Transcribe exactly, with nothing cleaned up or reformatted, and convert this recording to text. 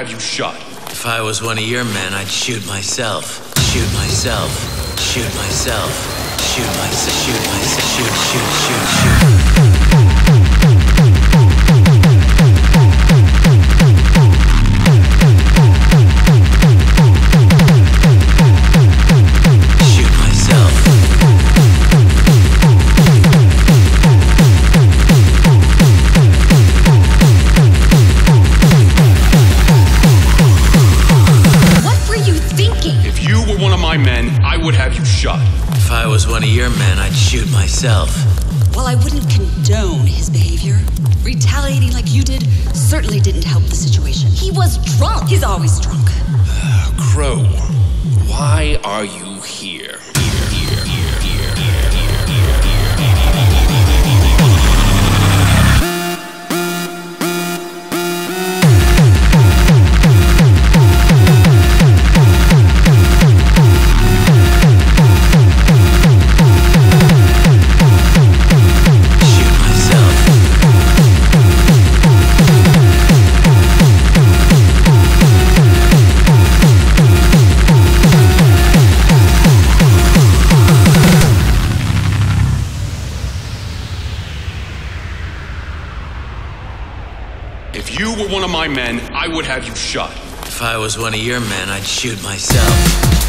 have you shot? If I was one of your men, I'd shoot myself. Shoot myself. Shoot myself. Shoot myself. Shoot myself. Shoot, shoot, shoot, shoot. If I was one of your men, I'd shoot myself. While I wouldn't condone his behavior, retaliating like you did certainly didn't help the situation. He was drunk. He's always drunk. Uh, Crow, why are you here? If you were one of my men, I would have you shot. If I was one of your men, I'd shoot myself.